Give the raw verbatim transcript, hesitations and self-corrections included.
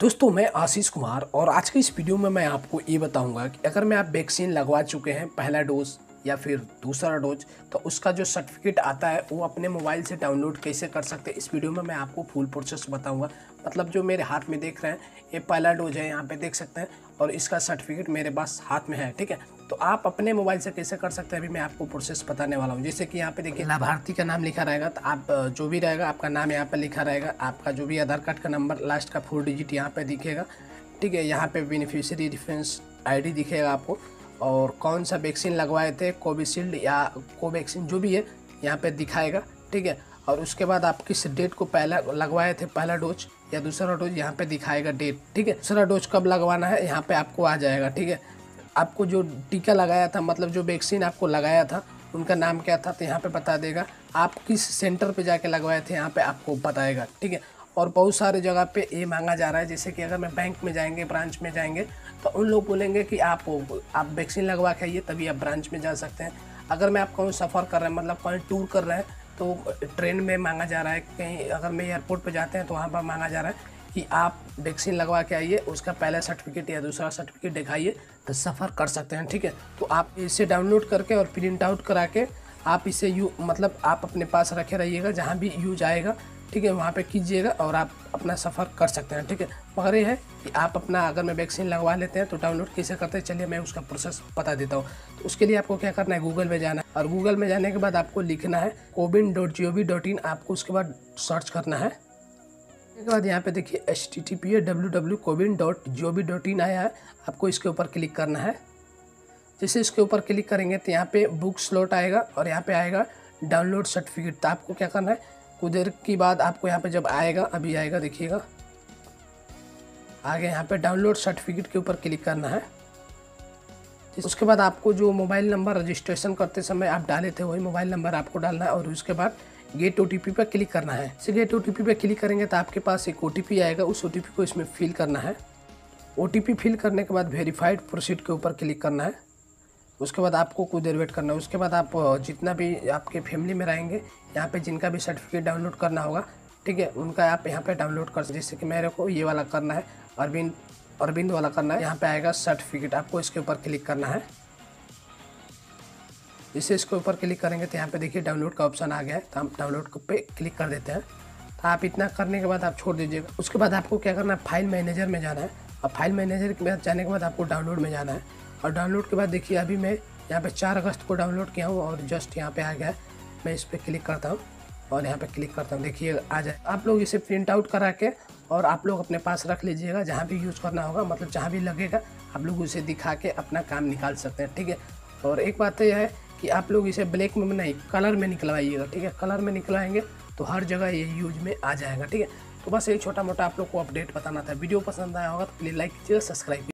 दोस्तों मैं आशीष कुमार और आज के इस वीडियो में मैं आपको ये बताऊंगा कि अगर मैं आप वैक्सीन लगवा चुके हैं पहला डोज या फिर दूसरा डोज तो उसका जो सर्टिफिकेट आता है वो अपने मोबाइल से डाउनलोड कैसे कर सकते हैं। इस वीडियो में मैं आपको फुल प्रोसेस बताऊंगा। मतलब जो मेरे हाथ में देख रहे हैं ये पहला डोज है, यहाँ पे देख सकते हैं, और इसका सर्टिफिकेट मेरे पास हाथ में है। ठीक है, तो आप अपने मोबाइल से कैसे कर सकते हैं अभी मैं आपको प्रोसेस बताने वाला हूँ। जैसे कि यहाँ पे देखिए लाभार्थी का नाम लिखा रहेगा, तो आप जो भी रहेगा आपका नाम यहाँ पे लिखा रहेगा, आपका जो भी आधार कार्ड का नंबर लास्ट का फोर डिजिट यहाँ पे दिखेगा। ठीक है, यहाँ पे बेनिफिशियरी रेफरेंस आईडी दिखेगा आपको, और कौन सा वैक्सीन लगवाए थे, कोविशील्ड या कोवैक्सिन जो भी है यहाँ पे दिखाएगा। ठीक है, और उसके बाद आप किस डेट को पहला लगवाए थे, पहला डोज या दूसरा डोज, यहाँ पे दिखाएगा डेट। ठीक है, दूसरा डोज कब लगवाना है यहाँ पे आपको आ जाएगा। ठीक है, आपको जो टीका लगाया था, मतलब जो वैक्सीन आपको लगाया था उनका नाम क्या था, तो यहाँ पे बता देगा। आप किस सेंटर पे जाके लगवाए थे यहाँ पे आपको बताएगा। ठीक है, और बहुत सारे जगह पे ये मांगा जा रहा है, जैसे कि अगर मैं बैंक में जाएंगे, ब्रांच में जाएंगे, तो उन लोग बोलेंगे कि आप आप वैक्सीन लगवा के आइए तभी आप ब्रांच में जा सकते हैं। अगर मैं आप कहीं सफ़र कर रहे हैं, मतलब कहीं टूर कर रहे हैं, तो ट्रेन में मांगा जा रहा है, कहीं अगर मैं एयरपोर्ट पर जाते हैं तो वहाँ पर मांगा जा रहा है कि आप वैक्सीन लगवा के आइए, उसका पहला सर्टिफिकेट या दूसरा सर्टिफिकेट दिखाइए तो सफ़र कर सकते हैं। ठीक है, तो आप इसे डाउनलोड करके और प्रिंट आउट करा के आप इसे यू मतलब आप अपने पास रखे रहिएगा, जहाँ भी यूज आएगा। ठीक है, वहाँ पे कीजिएगा और आप अपना सफ़र कर सकते हैं। ठीक है, मगर ये है कि आप अपना अगर मैं वैक्सीन लगवा लेते हैं तो डाउनलोड कैसे करते हैं, चलिए मैं उसका प्रोसेस बता देता हूँ। तो उसके लिए आपको क्या करना है, गूगल में जाना है, और गूगल में जाने के बाद आपको लिखना है CoWIN dot G O V dot in. आपको उसके बाद सर्च करना है। उसके बाद यहाँ पे देखिए एच टी टी पी है W W CoWIN dot G O V dot in आया है, आपको इसके ऊपर क्लिक करना है। जैसे इसके ऊपर क्लिक करेंगे तो यहाँ पे बुक स्लॉट आएगा और यहाँ पे आएगा डाउनलोड सर्टिफिकेट। तो आपको क्या करना है, कुछ देर के बाद आपको यहाँ पे जब आएगा, अभी आएगा, देखिएगा आगे यहाँ पे डाउनलोड सर्टिफिकेट के ऊपर क्लिक करना है। उसके बाद आपको जो मोबाइल नंबर रजिस्ट्रेशन करते समय आप डाले थे वही मोबाइल नंबर आपको डालना है, और उसके बाद गेट ओ टी पी पर क्लिक करना है। इसे गेट ओ टी पी पर क्लिक करेंगे तो आपके पास एक ओ टी पी आएगा, उस ओ टी पी को इसमें फिल करना है। ओ टी पी फिल करने के बाद वेरीफाइड प्रोसीड के ऊपर क्लिक करना है। उसके बाद आपको कुछ देर वेट करना है। उसके बाद आप जितना भी आपके फैमिली में रहेंगे, यहाँ पे जिनका भी सर्टिफिकेट डाउनलोड करना होगा, ठीक है, उनका आप यहाँ पे डाउनलोड कर सकते। जैसे कि मेरे को ये वाला करना है, अरविंद अरविंद वाला करना है। यहाँ पे आएगा सर्टिफिकेट, आपको इसके ऊपर क्लिक करना है। जैसे इसके ऊपर क्लिक करेंगे तो यहाँ पर देखिए डाउनलोड का ऑप्शन आ गया है, तो हम डाउनलोड पे क्लिक कर देते हैं। तो आप इतना करने के बाद आप छोड़ दीजिएगा। उसके बाद आपको क्या करना है, फाइल मैनेजर में जाना है, और फाइल मैनेजर के बाद जाने के बाद आपको डाउनलोड में जाना है, और डाउनलोड के बाद देखिए अभी मैं यहाँ पे चार अगस्त को डाउनलोड किया हूँ और जस्ट यहाँ पे आ गया है। मैं इस पर क्लिक करता हूँ और यहाँ पे क्लिक करता हूँ, देखिए आ जाए। आप लोग इसे प्रिंट आउट करा के और आप लोग अपने पास रख लीजिएगा, जहाँ भी यूज़ करना होगा, मतलब जहाँ भी लगेगा आप लोग उसे दिखा के अपना काम निकाल सकते हैं। ठीक है, और एक बात यह है कि आप लोग इसे ब्लैक में नहीं, कलर में निकलवाइएगा। ठीक है, कलर में निकलवाएंगे तो हर जगह ये यूज में आ जाएगा। ठीक है, तो बस ये छोटा मोटा आप लोग को अपडेट बताना था। वीडियो पसंद आया होगा तो प्लीज़ लाइक कीजिएगा, सब्सक्राइब।